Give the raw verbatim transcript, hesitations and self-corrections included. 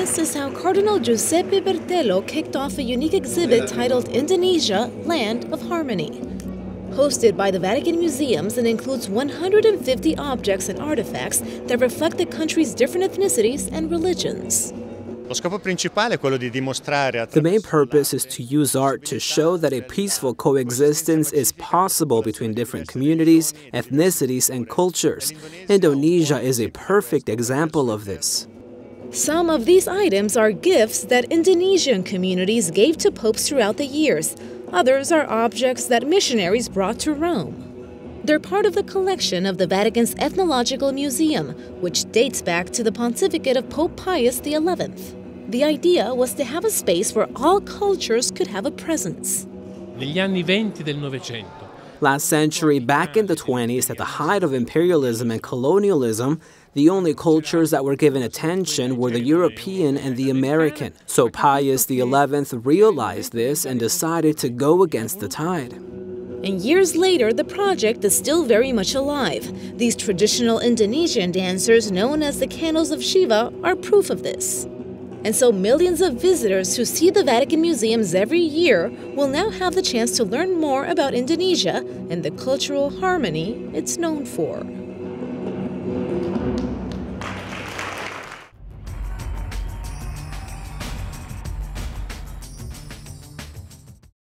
This is how Cardinal Giuseppe Bertello kicked off a unique exhibit titled Indonesia, Land of Harmony. Hosted by the Vatican Museums and includes one hundred fifty objects and artifacts that reflect the country's different ethnicities and religions. The main purpose is to use art to show that a peaceful coexistence is possible between different communities, ethnicities, and cultures. Indonesia is a perfect example of this. Some of these items are gifts that Indonesian communities gave to popes throughout the years. Others are objects that missionaries brought to Rome. They're part of the collection of the Vatican's Ethnological Museum, which dates back to the pontificate of Pope Pius the eleventh. The idea was to have a space where all cultures could have a presence. Last century, back in the twenties, at the height of imperialism and colonialism, the only cultures that were given attention were the European and the American. So Pius the eleventh realized this and decided to go against the tide. And years later, the project is still very much alive. These traditional Indonesian dancers, known as the Candles of Shiva, are proof of this. And so millions of visitors who see the Vatican Museums every year will now have the chance to learn more about Indonesia and the cultural harmony it's known for.